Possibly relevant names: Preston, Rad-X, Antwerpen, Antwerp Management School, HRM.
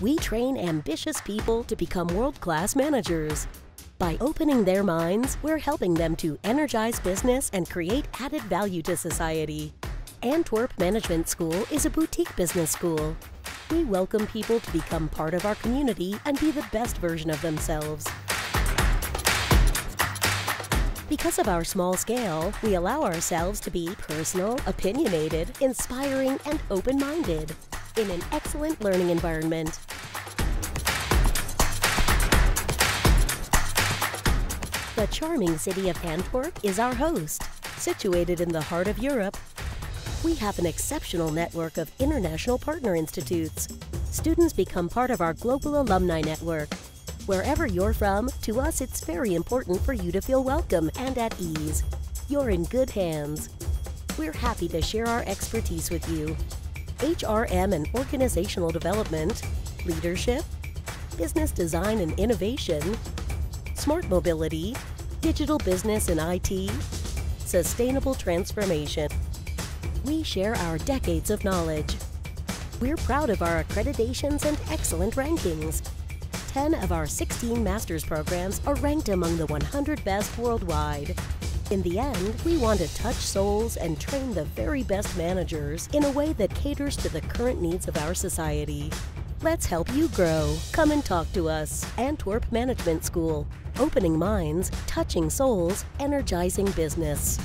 we train ambitious people to become world-class managers. By opening their minds, we're helping them to energize business and create added value to society. Antwerp Management School is a boutique business school. We welcome people to become part of our community and be the best version of themselves. Because of our small scale, we allow ourselves to be personal, opinionated, inspiring, and open-minded in an excellent learning environment. The charming city of Antwerp is our host. Situated in the heart of Europe, we have an exceptional network of international partner institutes. Students become part of our global alumni network. Wherever you're from, to us it's very important for you to feel welcome and at ease. You're in good hands. We're happy to share our expertise with you. HRM and organizational development, leadership, business design and innovation, smart mobility, digital business and IT, sustainable transformation. We share our decades of knowledge. We're proud of our accreditations and excellent rankings. 10 of our 16 master's programs are ranked among the 100 best worldwide. In the end, we want to touch souls and train the very best managers in a way that caters to the current needs of our society. Let's help you grow. Come and talk to us. Antwerp Management School. Opening minds, touching souls, energizing business.